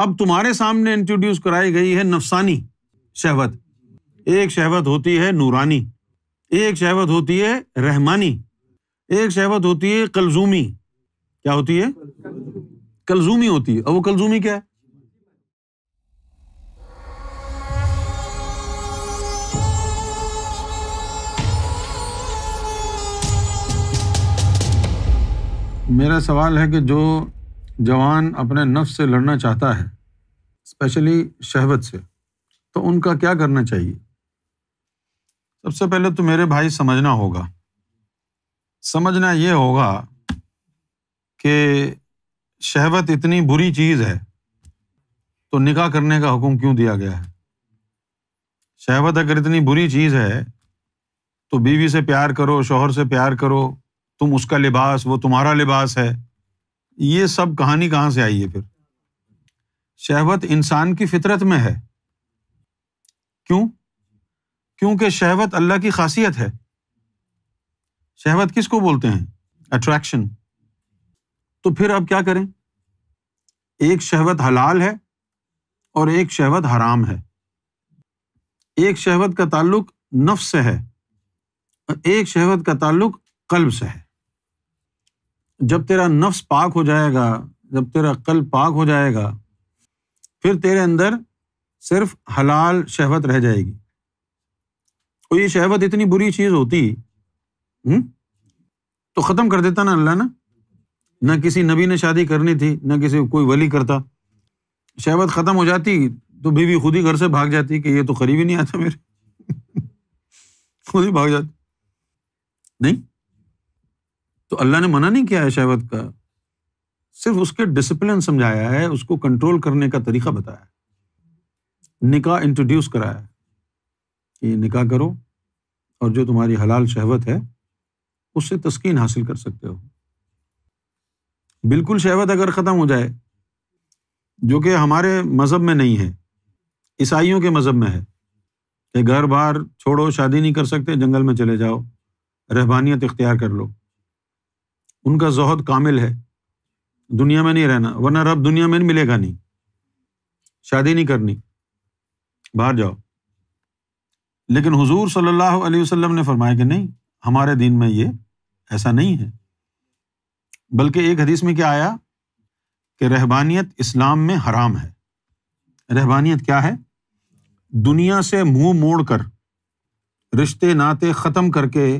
अब तुम्हारे सामने इंट्रोड्यूस कराई गई है नफसानी शहवत। एक शहवत होती है नूरानी, एक शहवत होती है रहमानी, एक शहवत होती है कलजूमी। क्या होती है? कलजूमी होती है। अब वो कलजूमी क्या है? मेरा सवाल है कि जो जवान अपने नफ्स से लड़ना चाहता है, स्पेशली शहवत से, तो उनका क्या करना चाहिए? सबसे पहले तो मेरे भाई समझना होगा, समझना ये होगा कि शहवत इतनी बुरी चीज़ है तो निकाह करने का हुक्म क्यों दिया गया है। शहवत अगर इतनी बुरी चीज़ है तो बीवी से प्यार करो, शौहर से प्यार करो, तुम उसका लिबास, वो तुम्हारा लिबास है। ये सब कहानी कहाँ से आई है फिर? शहवत इंसान की फितरत में है। क्यों? क्योंकि शहवत अल्लाह की खासियत है। शहवत किसको बोलते हैं? अट्रैक्शन। तो फिर अब क्या करें? एक शहवत हलाल है और एक शहवत हराम है। एक शहवत का ताल्लुक नफ्स से है और एक शहवत का ताल्लुक कल्ब से है। जब तेरा नफ्स पाक हो जाएगा, जब तेरा कल्ब पाक हो जाएगा, फिर तेरे अंदर सिर्फ हलाल शहवत रह जाएगी। और ये शहवत इतनी बुरी चीज़ होती तो ख़त्म कर देता ना अल्लाह ना। ना किसी नबी ने शादी करनी थी, ना किसी कोई वली करता। शहवत ख़त्म हो जाती तो बीवी खुद ही घर से भाग जाती कि ये तो करीब ही नहीं आता मेरे खुद ही भाग जाती। नहीं तो अल्लाह ने मना नहीं किया है शहवत का, सिर्फ उसके डिसिप्लिन समझाया है, उसको कंट्रोल करने का तरीका बताया है, निकाह इंट्रोड्यूस कराया है कि निकाह करो और जो तुम्हारी हलाल शहवत है उससे तस्कीन हासिल कर सकते हो। बिल्कुल शहवत अगर ख़त्म हो जाए, जो कि हमारे मज़हब में नहीं है, ईसाइयों के मज़हब में है कि घर बार छोड़ो, शादी नहीं कर सकते, जंगल में चले जाओ, रहबानियत इख्तियार कर लो। उनका ज़ोहद कामिल है, दुनिया में नहीं रहना, वरना रब दुनिया में नहीं मिलेगा, नहीं, शादी नहीं करनी, बाहर जाओ। लेकिन हुजूर सल्लल्लाहु अलैहि वसल्लम ने फरमाया कि नहीं, हमारे दीन में ये ऐसा नहीं है। बल्कि एक हदीस में क्या आया कि रहबानियत इस्लाम में हराम है। रहबानियत क्या है? दुनिया से मुँह मोड़ कर, रिश्ते नाते ख़त्म करके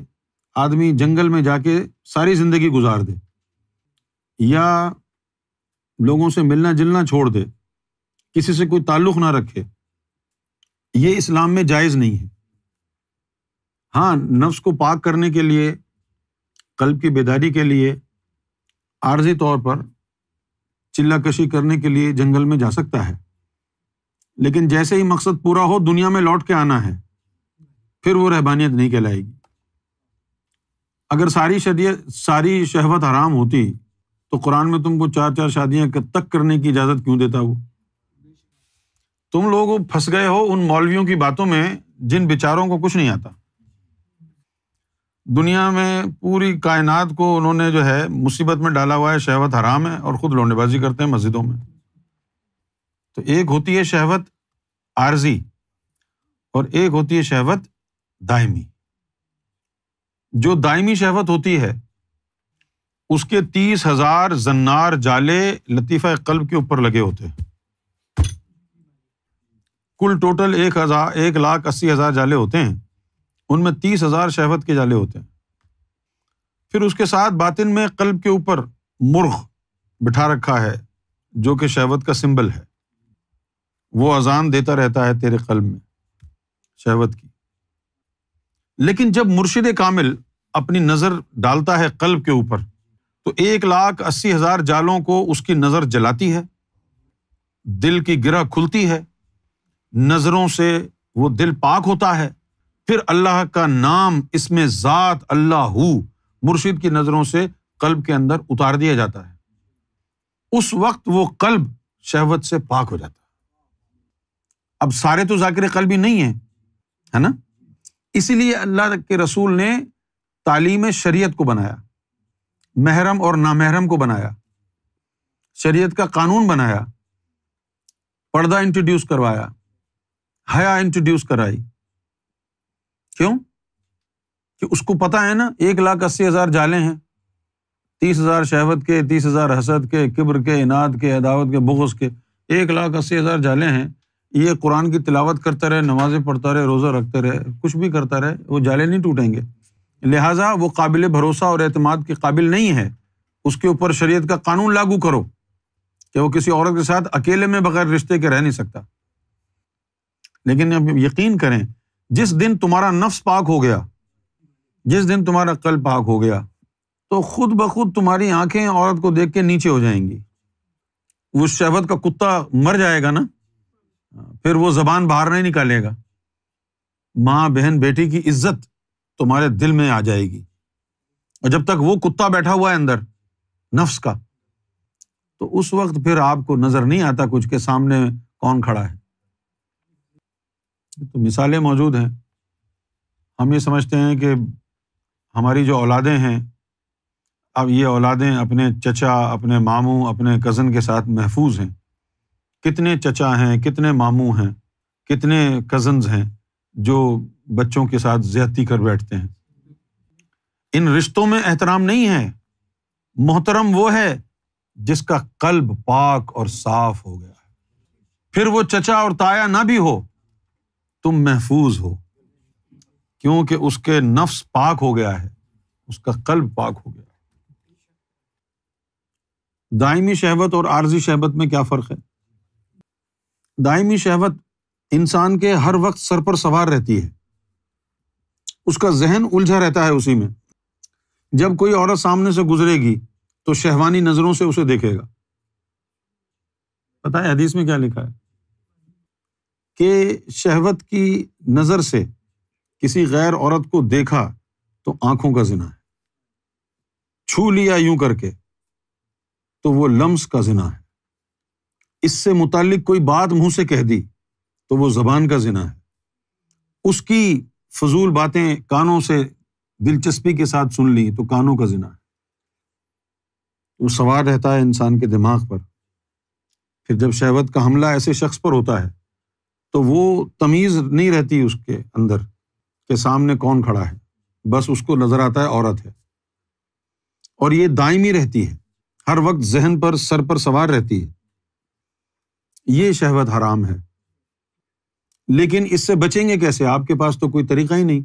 आदमी जंगल में जाके सारी ज़िंदगी गुजार दे या लोगों से मिलना जुलना छोड़ दे, किसी से कोई ताल्लुक़ ना रखे, ये इस्लाम में जायज़ नहीं है। हाँ, नफ्स को पाक करने के लिए, कल्ब की बेदारी के लिए, आर्जी तौर पर चिल्ला कशी करने के लिए जंगल में जा सकता है, लेकिन जैसे ही मकसद पूरा हो दुनिया में लौट के आना है, फिर वो रहबानियत नहीं कहलाएगी। अगर सारी शहवत हराम होती तो कुरान में तुमको 4-4 शादियाँ तक करने की इजाज़त क्यों देता? वो तुम लोग फंस गए हो उन मौलवियों की बातों में जिन बेचारों को कुछ नहीं आता। दुनिया में पूरी कायनात को उन्होंने जो है मुसीबत में डाला हुआ है। शहवत हराम है और ख़ुद लौंडेबाजी करते हैं मस्जिदों में। तो एक होती है शहवत आर्जी और एक होती है शहवत दायमी। जो दायमी शहवत होती है उसके 30,000 जन्नार जाले लतीफ़ा कल्ब के ऊपर लगे होते हैं। कुल टोटल 1,80,000 जाले होते हैं, उनमें 30,000 शहवत के जाले होते हैं। फिर उसके साथ बातिन में कल्ब के ऊपर मुर्ग़ बिठा रखा है जो कि शहवत का सिंबल है। वो अजान देता रहता है तेरे कल्ब में शहवत की। लेकिन जब मुर्शिद कामिल अपनी नज़र डालता है कल्ब के ऊपर तो 1,80,000 जालों को उसकी नज़र जलाती है, दिल की गिरह खुलती है, नज़रों से वो दिल पाक होता है। फिर अल्लाह का नाम, इसमें ज़ात अल्लाह हु, मुर्शिद की नज़रों से कल्ब के अंदर उतार दिया जाता है। उस वक्त वो कल्ब शहवत से पाक हो जाता है। अब सारे तो ज़ाकिर कल्बी नहीं है, है ना? इसीलिए अल्लाह के रसूल ने तालीम शरीयत को बनाया, महरम और नामहरम को बनाया, शरीयत का कानून बनाया पर्दा इंट्रोड्यूस करवाया, हया इंट्रोड्यूस कराई। क्यों? कि उसको पता है ना 1,80,000 जाले हैं, 30,000 शहवत के, 30,000 हसद के, किब्र के, इनाद के, अदावत के, बुग़्ज़ के, 1,80,000 जाले हैं। ये कुरान की तिलावत करता रहे, नमाजें पढ़ता रहे, रोज़ा रखते रहे, कुछ भी करता रहे, वो जाले नहीं टूटेंगे। लिहाजा वो काबिल भरोसा और एतमाद के काबिल नहीं है। उसके ऊपर शरीयत का कानून लागू करो कि वो किसी औरत के साथ अकेले में बगैर रिश्ते के रह नहीं सकता। लेकिन अब यकीन करें, जिस दिन तुम्हारा नफ्स पाक हो गया, जिस दिन तुम्हारा कल्ब पाक हो गया, तो खुद ब खुद तुम्हारी आंखें औरत को देख के नीचे हो जाएंगी। वो शहवत का कुत्ता मर जाएगा ना, फिर वो जबान बाहर नहीं निकालेगा। माँ, बहन, बेटी की इज्जत तुम्हारे दिल में आ जाएगी। और जब तक वो कुत्ता बैठा हुआ है अंदर नफ्स का, तो उस वक्त फिर आपको नजर नहीं आता कुछ के सामने कौन खड़ा है। तो मिसालें मौजूद हैं। हम ये समझते हैं कि हमारी जो औलादें हैं, अब ये औलादें अपने चचा, अपने मामू, अपने कज़न के साथ महफूज हैं। कितने चचा हैं, कितने मामू हैं, कितने कज़न्स हैं जो बच्चों के साथ ज़्यादती कर बैठते हैं। इन रिश्तों में एहतराम नहीं है। मोहतरम वो है जिसका कल्ब पाक और साफ हो गया है। फिर वो चचा और ताया ना भी हो, तुम महफूज हो, क्योंकि उसके नफ्स पाक हो गया है, उसका कल्ब पाक हो गया है। दायमी शहवत और आर्जी शहवत में क्या फ़र्क है? दायमी शहवत इंसान के हर वक्त सर पर सवार रहती है, उसका जहन उलझा रहता है उसी में। जब कोई औरत सामने से गुजरेगी तो शहवानी नजरों से उसे देखेगा। पता है हदीस में क्या लिखा है? कि शहवत की नजर से किसी गैर औरत को देखा तो आंखों का जिना है, छू लिया यूं करके तो वो लम्स का जिना है, इससे मुतालिक कोई बात मुंह से कह दी तो वो जबान का जिना है, उसकी फजूल बातें कानों से दिलचस्पी के साथ सुन ली तो कानों का जिना है। वो सवार रहता है इंसान के दिमाग पर। फिर जब शहवत का हमला ऐसे शख्स पर होता है तो वो तमीज़ नहीं रहती उसके अंदर के सामने कौन खड़ा है, बस उसको नजर आता है औरत है। और ये दायमी रहती है, हर वक्त जहन पर सर पर सवार रहती है। ये शहवत हराम है। लेकिन इससे बचेंगे कैसे? आपके पास तो कोई तरीका ही नहीं।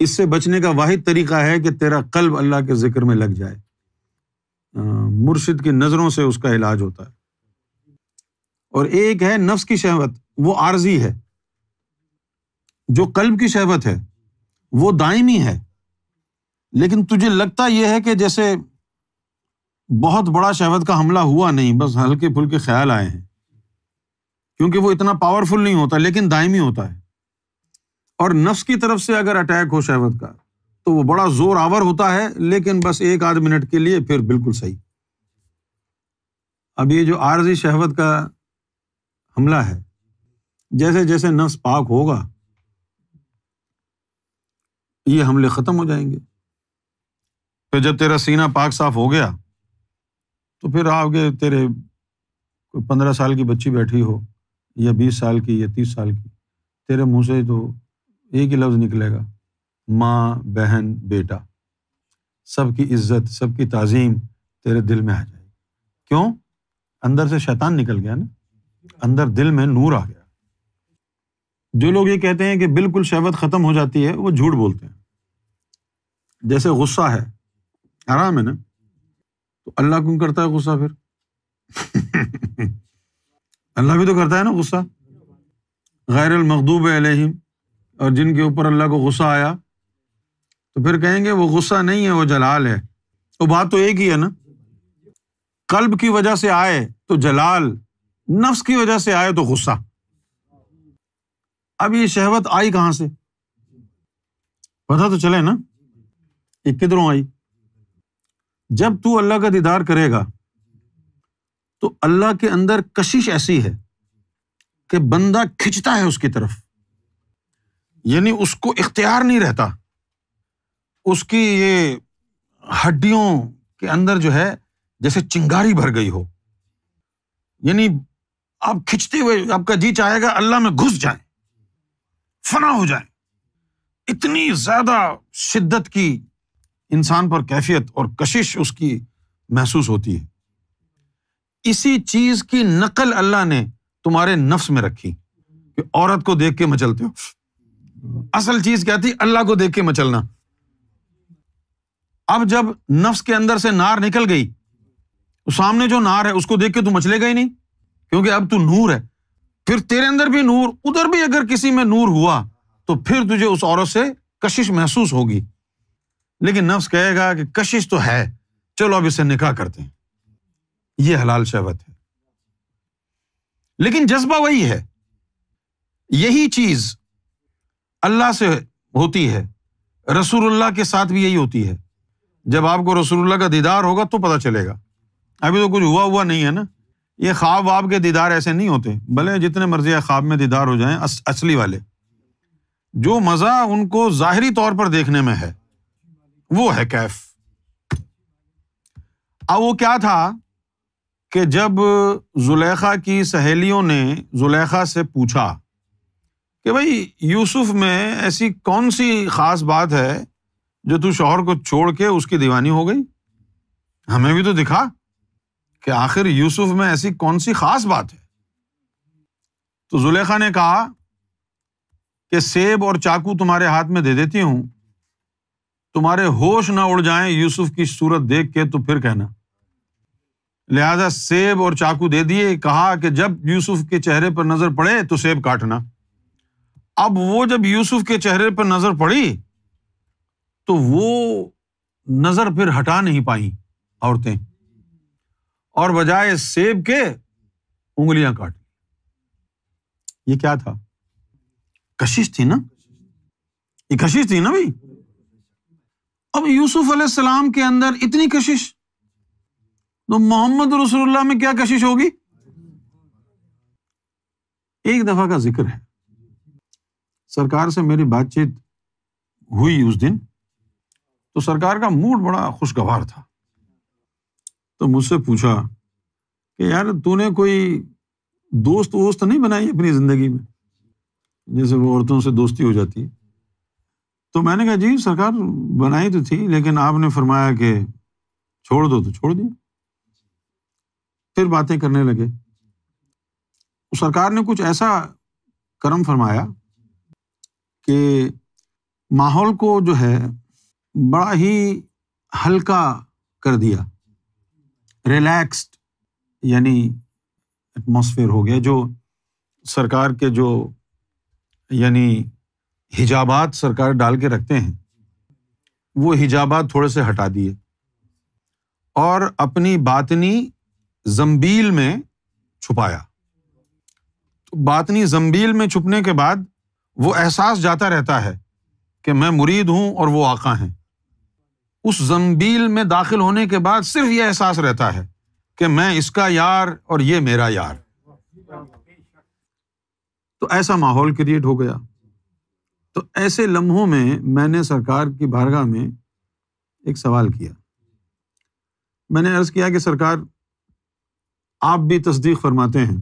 इससे बचने का वाहिद तरीका है कि तेरा कल्ब अल्लाह के जिक्र में लग जाए। मुर्शिद की नज़रों से उसका इलाज होता है। और एक है नफ्स की शहवत, वो आर्जी है। जो कल्ब की शहवत है वो दायमी है। लेकिन तुझे लगता यह है कि जैसे बहुत बड़ा शहवत का हमला हुआ नहीं, बस हल्के फुल्के ख्याल आए हैं, क्योंकि वो इतना पावरफुल नहीं होता, लेकिन दायमी होता है। और नफ्स की तरफ से अगर अटैक हो शहवत का तो वो बड़ा जोर आवर होता है, लेकिन बस एक आध मिनट के लिए, फिर बिल्कुल सही। अब ये जो आर्जी शहवत का हमला है, जैसे जैसे नफ्स पाक होगा ये हमले खत्म हो जाएंगे। फिर जब तेरा सीना पाक साफ हो गया तो फिर आगे तेरे 15 साल की बच्ची बैठी हो या 20 साल की या 30 साल की, तेरे मुंह से तो एक ही लफ्ज़ निकलेगा, माँ, बहन, बेटा। सबकी इज्जत, सबकी ताज़ीम तेरे दिल में आ जाएगी। क्यों? अंदर से शैतान निकल गया ना, अंदर दिल में नूर आ गया। जो लोग ये कहते हैं कि बिल्कुल शहवत ख़त्म हो जाती है, वो झूठ बोलते हैं। जैसे गुस्सा है, हराम है ना, तो अल्लाह क्यों करता है गुस्सा? फिर अल्लाह भी तो करता है ना गुस्सा, गैरुल मग़दूब अलैहिम। और जिनके ऊपर अल्लाह को गुस्सा आया तो फिर कहेंगे वो गुस्सा नहीं है, वो जलाल है। तो बात तो एक ही है ना। कल्ब की वजह से आए तो जलाल, नफ्स की वजह से आए तो गुस्सा। अब ये शहवत आई कहाँ से? पता तो चले ना, ये किधरों आई। जब तू अल्लाह का दीदार करेगा तो अल्लाह के अंदर कशिश ऐसी है कि बंदा खिंचता है उसकी तरफ, यानी उसको इख्तियार नहीं रहता। उसकी ये हड्डियों के अंदर जो है जैसे चिंगारी भर गई हो, यानी आप खिंचते हुए आपका जी चाहेगा अल्लाह में घुस जाए, फना हो जाए। इतनी ज्यादा शिद्दत की इंसान पर कैफियत और कशिश उसकी महसूस होती है। इसी चीज की नकल अल्लाह ने तुम्हारे नफ्स में रखी कि औरत को देख के मचलते हो। असल चीज क्या थी? अल्लाह को देख के मचलना। अब जब नफ्स के अंदर से नार निकल गई तो सामने जो नार है उसको देख के तू मचलेगा ही नहीं, क्योंकि अब तू नूर है। फिर तेरे अंदर भी नूर, उधर भी अगर किसी में नूर हुआ तो फिर तुझे उस औरत से कशिश महसूस होगी। लेकिन नफ्स कहेगा कि कशिश तो है, चलो अब इससे निकाह करते हैं। ये हलाल शहवत है, लेकिन जज्बा वही है। यही चीज अल्लाह से होती है, रसूलुल्लाह के साथ भी यही होती है। जब आपको रसूलुल्लाह का दीदार होगा तो पता चलेगा। अभी तो कुछ हुआ हुआ नहीं है ना। ये ख्वाब वाब के दीदार ऐसे नहीं होते, भले जितने मर्जी ख्वाब में दीदार हो जाएं। असली वाले जो मज़ा उनको ज़ाहिरी तौर पर देखने में है वो है कैफ। अब वो क्या था कि जब जुलेखा की सहेलियों ने जुलेखा से पूछा कि भाई यूसुफ में ऐसी कौन सी ख़ास बात है जो तू शौहर को छोड़ के उसकी दीवानी हो गई? हमें भी तो दिखा कि आखिर यूसुफ में ऐसी कौन सी खास बात है। तो जुलेखा ने कहा कि सेब और चाकू तुम्हारे हाथ में दे देती हूं, तुम्हारे होश ना उड़ जाएं यूसुफ की सूरत देख के तो फिर कहना। लिहाजा सेब और चाकू दे दिए। कहा कि जब यूसुफ के चेहरे पर नजर पड़े तो सेब काटना। अब वो जब यूसुफ के चेहरे पर नजर पड़ी तो वो नजर फिर हटा नहीं पाई औरतें, और बजाय सेब के उंगलियां काट ली। ये क्या था? कशिश थी ना, ये कशिश थी ना भाई। अब यूसुफ अलैहिस्सलाम के अंदर इतनी कशिश तो मोहम्मद रसूलुल्लाह में क्या कशिश होगी? एक दफा का जिक्र है, सरकार से मेरी बातचीत हुई उस दिन। तो सरकार का मूड बड़ा खुशगवार था। तो मुझसे पूछा कि यार तूने कोई दोस्त वोस्त नहीं बनाई अपनी ज़िंदगी में, जैसे वो औरतों से दोस्ती हो जाती है? तो मैंने कहा जी सरकार बनाई तो थी, लेकिन आपने फरमाया कि छोड़ दो तो छोड़ दिया। फिर बातें करने लगे। सरकार ने कुछ ऐसा करम फरमाया कि माहौल को जो है बड़ा ही हल्का कर दिया, रिलैक्स्ड यानी एटमॉस्फेयर हो गया। जो सरकार के जो यानी हिजाबात सरकार डाल के रखते हैं वो हिजाबात थोड़े से हटा दिए और अपनी बातनी जंबील में छुपाया। तो बातनी जंबील में छुपने के बाद वो एहसास जाता रहता है कि मैं मुरीद हूँ और वो आका हैं। उस जंबील में दाखिल होने के बाद सिर्फ ये एहसास रहता है कि मैं इसका यार और ये मेरा यार। तो ऐसा माहौल क्रिएट हो गया। तो ऐसे लम्हों में मैंने सरकार की बारगाह में एक सवाल किया। मैंने अर्ज़ किया कि सरकार आप भी तस्दीक फरमाते हैं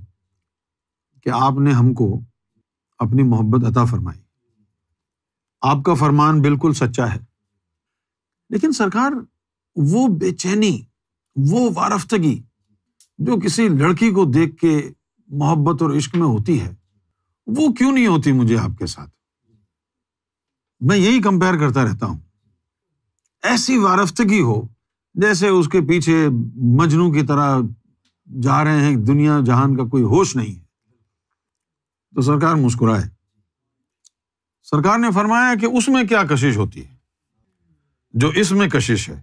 कि आपने हमको अपनी मोहब्बत अता फरमाई, आपका फरमान बिल्कुल सच्चा है, लेकिन सरकार वो बेचैनी, वो वारफ्तगी जो किसी लड़की को देख के मोहब्बत और इश्क में होती है वो क्यों नहीं होती मुझे आपके साथ? मैं यही कंपेयर करता रहता हूँ। ऐसी वारफ्तगी हो जैसे उसके पीछे मजनू की तरह जा रहे हैं, दुनिया जहान का कोई होश नहीं है। तो सरकार मुस्कुराए। सरकार ने फरमाया कि उसमें क्या कशिश होती है जो इसमें कशिश है?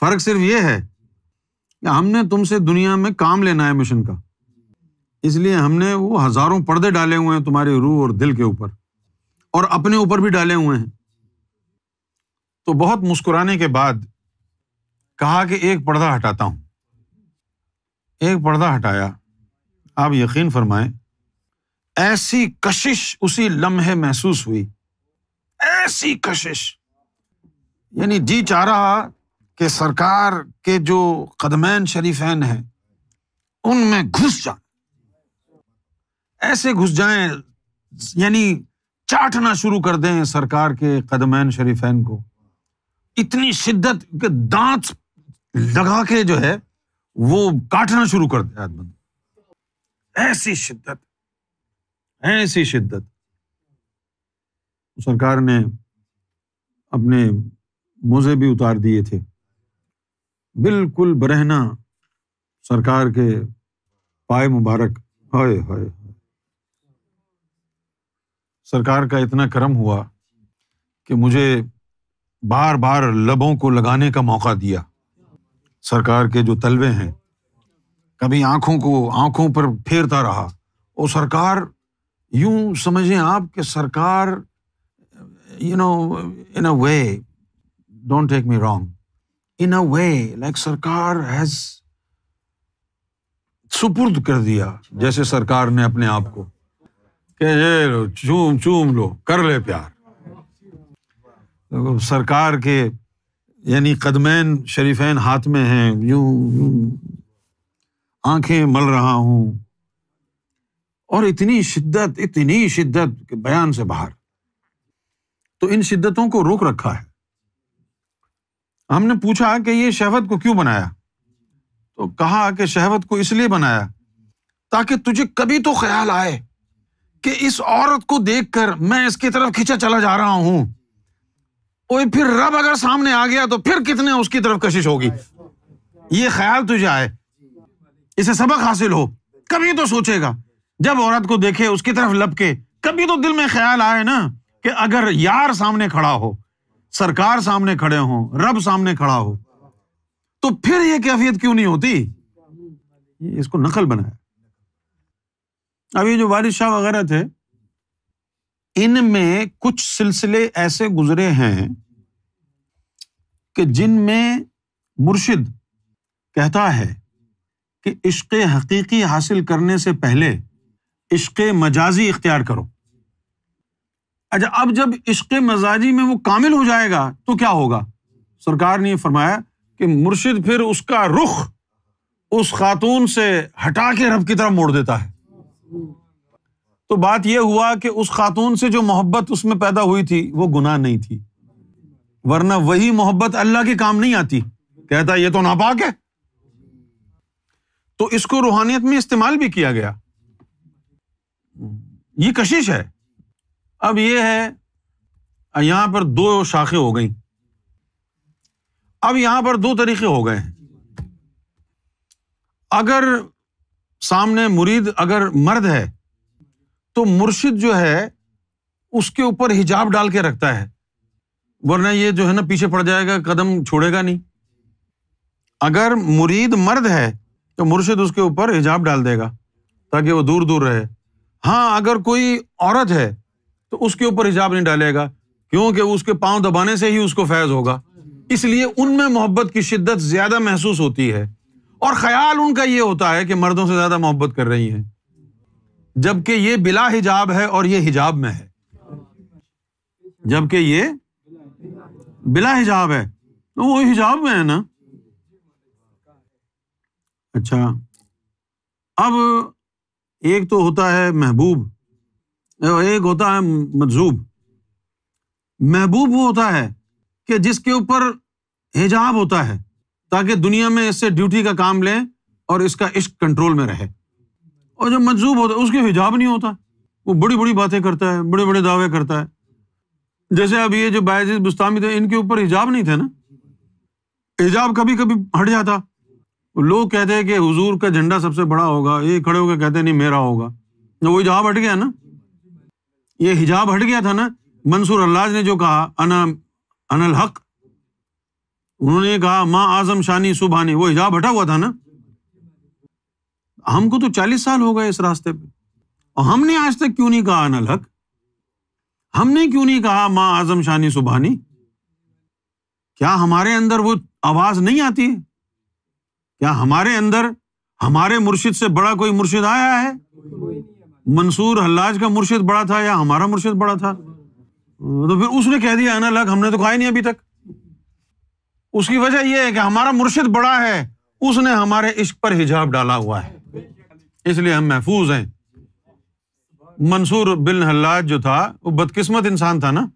फर्क सिर्फ ये है कि हमने तुमसे दुनिया में काम लेना है मिशन का, इसलिए हमने वो हजारों पर्दे डाले हुए हैं तुम्हारी रूह और दिल के ऊपर, और अपने ऊपर भी डाले हुए हैं। तो बहुत मुस्कुराने के बाद कहा कि एक पर्दा हटाता हूं। एक पर्दा हटाया। आप यकीन फरमाएं ऐसी कशिश उसी लम्हे महसूस हुई, ऐसी कशिश, यानी जी चाह रहा कि सरकार के जो कदमैन शरीफैन हैं उनमें घुस जाए, ऐसे घुस जाए यानी चाटना शुरू कर दें सरकार के कदमैन शरीफैन को, इतनी शिद्दत के दांत लगा के जो है वो काटना शुरू कर दे आदमी, ऐसी शिद्दत, ऐसी शिद्दत। सरकार ने अपने मोजे भी उतार दिए थे, बिल्कुल बरहना सरकार के पाए मुबारक। हाय हाय, सरकार का इतना करम हुआ कि मुझे बार बार लबों को लगाने का मौका दिया। सरकार के जो तलवे हैं, कभी आंखों को आंखों पर फेरता रहा। और सरकार, यूं समझें आप कि सरकार, you know, in a way, don't take me wrong, in a way like सरकार हैज सुपुर्द कर दिया, जैसे सरकार ने अपने आप को, कि ये लो, चूम चूम लो, कर ले प्यार। तो सरकार के यानी कदमैन शरीफैन हाथ में हैं, यूं आंखें मल रहा हूं, और इतनी शिद्दत के बयान से बाहर। तो इन शिद्दतों को रोक रखा है। हमने पूछा कि ये शहवत को क्यों बनाया, तो कहा कि शहवत को इसलिए बनाया ताकि तुझे कभी तो ख्याल आए कि इस औरत को देखकर मैं इसकी तरफ खींचा चला जा रहा हूं, और फिर रब अगर सामने आ गया तो फिर कितने उसकी तरफ कशिश होगी। ये ख्याल तुझे आए, इसे सबक हासिल हो, कभी तो सोचेगा। जब औरत को देखे उसकी तरफ लपके, कभी तो दिल में ख्याल आए ना कि अगर यार सामने खड़ा हो, सरकार सामने खड़े हो, रब सामने खड़ा हो, तो फिर यह कैफियत क्यों नहीं होती। ये इसको नकल बनाया। अब ये जो वारिस शाह वगैरह थे, इनमें कुछ सिलसिले ऐसे गुजरे हैं कि जिनमें मुर्शिद कहता है कि इश्क़ हकीकी हासिल करने से पहले इश्क़ मजाजी इख्तियार करो। अच्छा, अब जब इश्क़ मजाजी में वो कामिल हो जाएगा तो क्या होगा। सरकार ने फरमाया कि मुर्शिद फिर उसका रुख उस खातून से हटा के रब की तरफ मोड़ देता है। तो बात यह हुआ कि उस खातून से जो मोहब्बत उसमें पैदा हुई थी वो गुनाह नहीं थी, वरना वही मोहब्बत अल्लाह के काम नहीं आती। कहता ये तो नापाक है। तो इसको रूहानियत में इस्तेमाल भी किया गया। ये कशिश है। अब ये है, यहां पर दो शाखें हो गई। अब यहां पर दो तरीके हो गए हैं। अगर सामने मुरीद अगर मर्द है तो मुर्शिद जो है उसके ऊपर हिजाब डाल के रखता है, वरना ये जो है ना पीछे पड़ जाएगा, कदम छोड़ेगा नहीं। अगर मुरीद मर्द है तो मुर्शिद उसके ऊपर हिजाब डाल देगा ताकि वो दूर दूर रहे। हाँ, अगर कोई औरत है तो उसके ऊपर हिजाब नहीं डालेगा, क्योंकि उसके पांव दबाने से ही उसको फैज होगा। इसलिए उनमें मोहब्बत की शिद्दत ज्यादा महसूस होती है, और ख्याल उनका ये होता है कि मर्दों से ज्यादा मोहब्बत कर रही हैं, जबकि ये बिला हिजाब है और ये हिजाब में है। जबकि ये बिला हिजाब है तो वो हिजाब में है ना। अच्छा, अब एक तो होता है महबूब, एक होता है मजजूब। महबूब वो होता है कि जिसके ऊपर हिजाब होता है ताकि दुनिया में इससे ड्यूटी का काम लें और इसका इश्क कंट्रोल में रहे। और जो मजजूब होता है उसके हिजाब नहीं होता, वो बड़ी बड़ी बातें करता है, बड़े बड़े दावे करता है। जैसे अब ये जो बायजीद बुस्तामी थे, इनके ऊपर हिजाब नहीं थे ना। हिजाब कभी कभी हट जाता, लोग कहते हैं कि हुजूर का झंडा सबसे बड़ा होगा, ये खड़े होकर कहते नहीं मेरा होगा। वो हिजाब हट गया ना, ये हिजाब हट गया था ना। मंसूर अल्लाज ने जो कहा, अनल हक, उन्होंने कहा माँ आजम शानी सुबहानी, वो हिजाब हटा हुआ था ना। हमको तो 40 साल हो गए इस रास्ते पे, और हमने आज तक क्यों नहीं कहा अनल हक, हमने क्यों नहीं कहा माँ आजम शानी सुबहानी। क्या हमारे अंदर वो आवाज नहीं आती है? क्या हमारे अंदर हमारे मुर्शिद से बड़ा कोई मुर्शिद आया है? मंसूर हल्लाज का मुर्शिद बड़ा था या हमारा मुर्शिद बड़ा था? तो फिर उसने कह दिया आना लग, हमने तो कहा ही नहीं अभी तक। उसकी वजह यह है कि हमारा मुर्शिद बड़ा है, उसने हमारे इश्क पर हिजाब डाला हुआ है। इसलिए हम महफूज हैं। मंसूर बिन हल्लाज जो था वो बदकिस्मत इंसान था ना,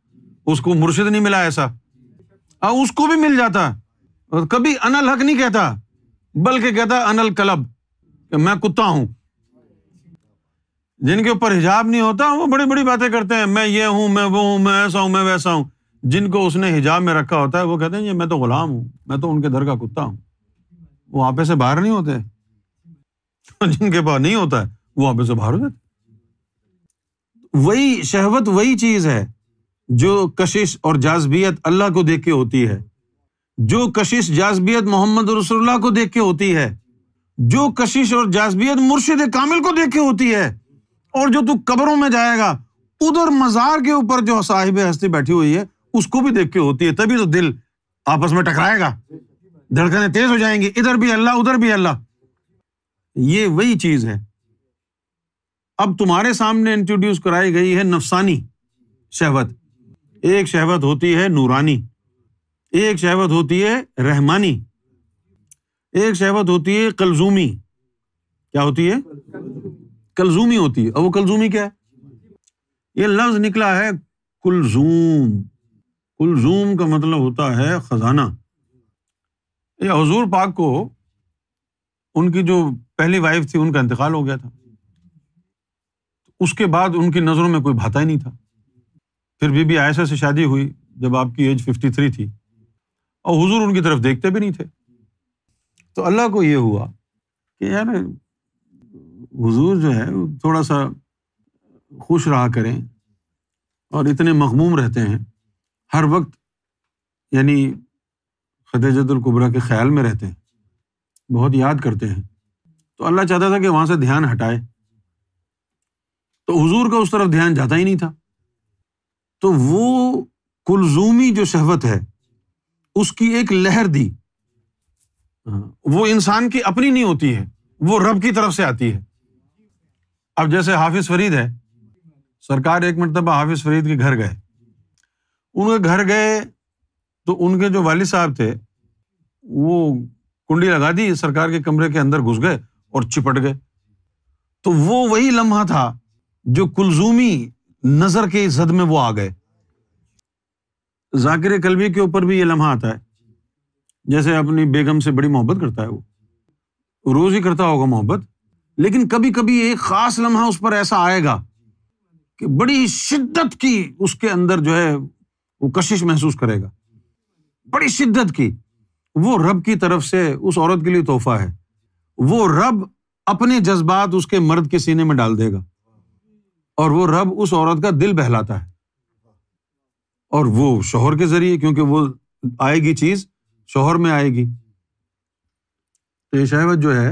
उसको मुर्शिद नहीं मिला ऐसा, और उसको भी मिल जाता। और कभी अनल हक नहीं कहता, बल्कि कहता अनल कलब, मैं कुत्ता हूं। जिनके ऊपर हिजाब नहीं होता वो बड़ी बड़ी बातें करते हैं, मैं ये हूं, मैं वो हूं, मैं ऐसा हूं, मैं वैसा हूं। जिनको उसने हिजाब में रखा होता है वो कहते हैं ये मैं तो गुलाम हूं, मैं तो उनके दर का कुत्ता हूं। वो आपे से बाहर नहीं होते। जिनके पास नहीं होता है वो आपे से बाहर हो जाते। वही शहवत वही चीज है जो कशिश और जाज़बियत अल्लाह को देख के होती है, जो कशिश जाज़बियत मोहम्मद रसूलुल्लाह को देख के होती है, जो कशिश और जाज़बियत मुर्शिद कामिल को देख के होती है। और जो तू कब्रों में जाएगा उधर मजार के ऊपर जो साहिब हस्ती बैठी हुई है उसको भी देख के होती है। तभी तो दिल आपस में टकराएगा, धड़कनें तेज हो जाएंगी, इधर भी अल्लाह उधर भी अल्लाह। ये वही चीज है। अब तुम्हारे सामने इंट्रोड्यूस कराई गई है नफसानी शहवत। एक शहवत होती है नूरानी, एक शहवत होती है रहमानी, एक शहवत होती है कलजूमी। क्या होती है? कलजूमी होती है। अब वो कलजूमी क्या है? ये लफ्ज निकला है कुलजूम। कुलजूम का मतलब होता है खजाना। ये हुजूर पाक को उनकी जो पहली वाइफ थी उनका इंतकाल हो गया था, उसके बाद उनकी नज़रों में कोई भाता ही नहीं था। फिर बीबी आयशा से शादी हुई जब आपकी एज 53 थी, और हुजूर उनकी तरफ देखते भी नहीं थे। तो अल्लाह को ये हुआ कि यार हुजूर जो है थोड़ा सा खुश रहा करें, और इतने मखमूम रहते हैं हर वक्त, यानी खदीजतुल कुबरा के ख्याल में रहते हैं, बहुत याद करते हैं। तो अल्लाह चाहता था कि वहाँ से ध्यान हटाए, तो हुजूर का उस तरफ ध्यान जाता ही नहीं था। तो वो कुलजूमी जो शहवत है उसकी एक लहर दी। वो इंसान की अपनी नहीं होती है, वो रब की तरफ से आती है। अब जैसे हाफिज फरीद है, सरकार एक मरतबा हाफिज फरीद के घर गए। उनके घर गए तो उनके जो वालिद साहब थे वो कुंडी लगा दी, सरकार के कमरे के अंदर घुस गए और चिपट गए। तो वो वही लम्हा था जो कुलजूमी नजर के जद में वो आ गए। जाकिर कल्बी के ऊपर भी ये लम्हा आता है। जैसे अपनी बेगम से बड़ी मोहब्बत करता है, वो रोज ही करता होगा मोहब्बत, लेकिन कभी कभी एक खास लम्हा उस पर ऐसा आएगा कि बड़ी शिद्दत की उसके अंदर जो है वो कशिश महसूस करेगा, बड़ी शिद्दत की। वो रब की तरफ से उस औरत के लिए तोहफा है। वो रब अपने जज्बात उसके मर्द के सीने में डाल देगा, और वो रब उस औरत का दिल बहलाता है। और वो शोहर के जरिए, क्योंकि वो आएगी चीज शोहर में आएगी। तो ये शहवत जो है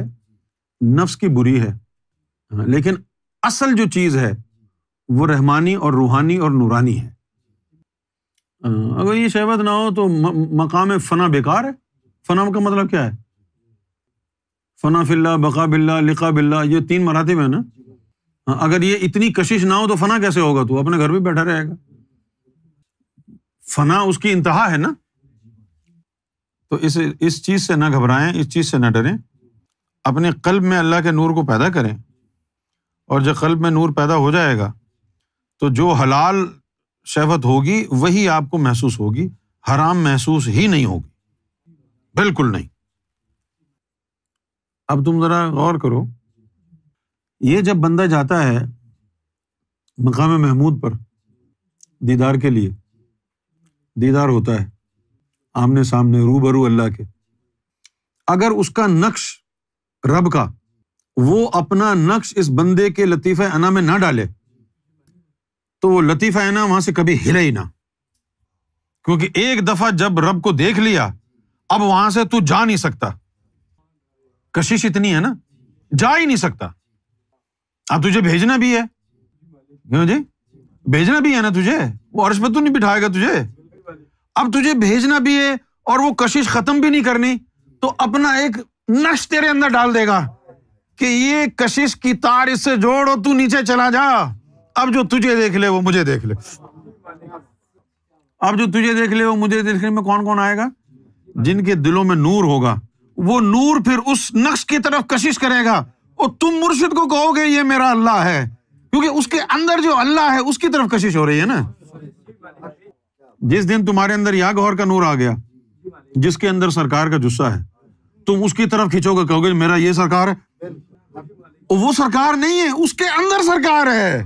नफ्स की बुरी है, लेकिन असल जो चीज है वो रहमानी और रूहानी और नूरानी है। अगर ये शहवत ना हो तो मकाम फना बेकार है। फना का मतलब क्या है? फना फिल्ला, बका बिल्ला, लिका बिल्ला, ये तीन मरातिब है ना। अगर ये इतनी कशिश ना हो तो फना कैसे होगा? तू अपने घर भी बैठा रहेगा। फना उसकी इंतहा है ना। तो इस चीज से ना घबराएं, इस चीज से ना डरें। अपने कल्ब में अल्लाह के नूर को पैदा करें, और जब कल्ब में नूर पैदा हो जाएगा तो जो हलाल शहवत होगी वही आपको महसूस होगी, हराम महसूस ही नहीं होगी, बिल्कुल नहीं। अब तुम जरा गौर करो, ये जब बंदा जाता है मकाम महमूद पर दीदार के लिए, दीदार होता है आमने सामने रूबरू अल्लाह के। अगर उसका नक्श रब का, वो अपना नक्श इस बंदे के लतीफ़े अना में ना डाले, तो वो लतीफ़े अना वहां से कभी हिले ही ना। क्योंकि एक दफा जब रब को देख लिया, अब वहां से तू जा नहीं सकता। कशिश इतनी है ना, जा ही नहीं सकता। अब तुझे भेजना भी है, क्यों जी? भेजना भी है ना तुझे, वो अर्श पर तो नहीं बिठाएगा तुझे। अब तुझे भेजना भी है और वो कशिश खत्म भी नहीं करनी, तो अपना एक नक्श तेरे अंदर डाल देगा कि ये कशिश की तार इससे जोड़ और तू नीचे चला जा। अब जो तुझे देख ले वो मुझे देख ले, अब जो तुझे देख ले वो मुझे देखने में कौन कौन आएगा? जिनके दिलों में नूर होगा, वो नूर फिर उस नक्श की तरफ कशिश करेगा, तुम मुर्शिद को कहोगे ये मेरा अल्लाह है, क्योंकि उसके अंदर जो अल्लाह है उसकी तरफ कशिश हो रही है ना। जिस दिन तुम्हारे अंदर या गौहर का नूर आ गया जिसके अंदर सरकार का जुस्सा है, तुम उसकी तरफ खिंचोगे, कहोगे मेरा ये सरकार है। वो सरकार नहीं है, उसके अंदर सरकार है।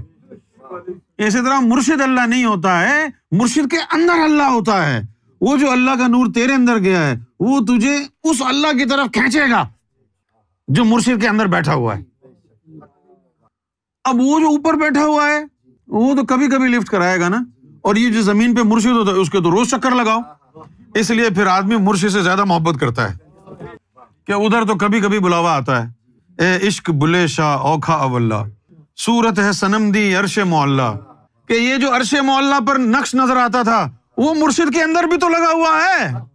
इसी तरह मुर्शिद अल्लाह नहीं होता है, मुर्शिद के अंदर अल्लाह होता है। वो जो अल्लाह का नूर तेरे अंदर गया है वो तुझे उस अल्लाह की तरफ खींचेगा जो मुर्शिद के अंदर बैठा हुआ है। अब वो जो ऊपर बैठा हुआ है वो तो कभी कभी लिफ्ट कराएगा ना, और ये जो जमीन पे मुर्शिद होता है उसके तो रोज चक्कर लगाओ। इसलिए फिर आदमी मुर्शिद से ज्यादा मोहब्बत करता है कि उधर तो कभी कभी बुलावा आता है। ए इश्क बुले शाह औखा अवल्ला, सूरत है सनम दी अर्श मोहल्ला, कि ये जो अर्श मोहल्ला पर नक्श नजर आता था वो मुर्शिद के अंदर भी तो लगा हुआ है।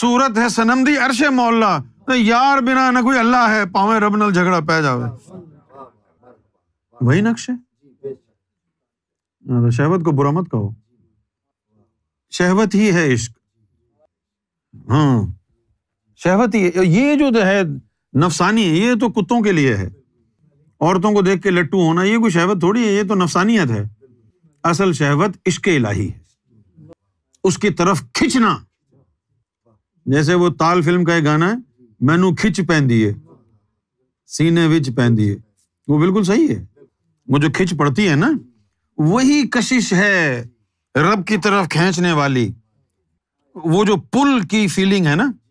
सूरत है सनम दी अर्श मोहल्ला, तो यार बिना ना कोई अल्लाह है, पावे रब नल झगड़ा पै जावे। वही नक्श है। तो शहवत को बुरा मत कहो, शहवत ही है इश्क। हाँ, शहवत ही ये जो है नफसानी, ये तो कुत्तों के लिए है। औरतों को देख के लट्टू होना ये कोई शहवत थोड़ी है, ये तो नफसानियत है। असल शहवत इश्क इलाही है, उसकी तरफ खिंचना। जैसे वो ताल फिल्म का एक गाना है, मैनू खिंच पैंदी है सीने विच पैंदी है, वो बिल्कुल सही है। वो जो खिंच पड़ती है ना, वही कशिश है रब की तरफ खींचने वाली। वो जो पुल की फीलिंग है ना,